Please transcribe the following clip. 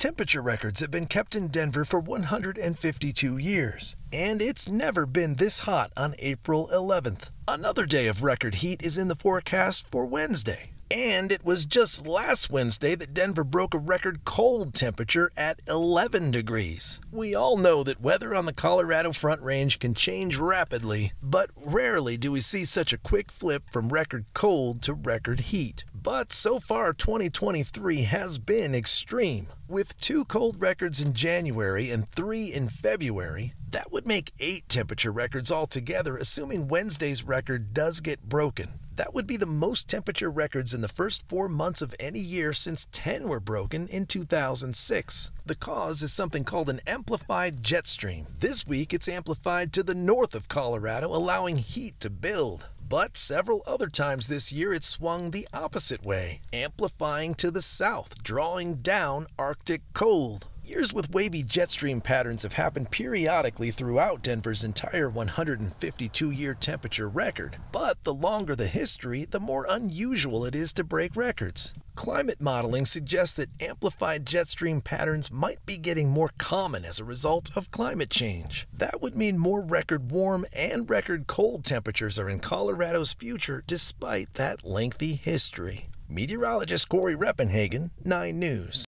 Temperature records have been kept in Denver for 152 years, and it's never been this hot on April 11th. Another day of record heat is in the forecast for Wednesday. And it was just last Wednesday that Denver broke a record cold temperature at 11 degrees. We all know that weather on the Colorado Front Range can change rapidly, but rarely do we see such a quick flip from record cold to record heat. But so far, 2023 has been extreme. With 2 cold records in January and 3 in February, that would make 8 temperature records altogether, assuming Wednesday's record does get broken. That would be the most temperature records in the first 4 months of any year since 10 were broken in 2006. The cause is something called an amplified jet stream. This week, it's amplified to the north of Colorado, allowing heat to build. But several other times this year, it swung the opposite way, amplifying to the south, drawing down Arctic cold. Years with wavy jet stream patterns have happened periodically throughout Denver's entire 152-year temperature record. But the longer the history, the more unusual it is to break records. Climate modeling suggests that amplified jet stream patterns might be getting more common as a result of climate change. That would mean more record warm and record cold temperatures are in Colorado's future despite that lengthy history. Meteorologist Cory Rappenhagen, 9 News.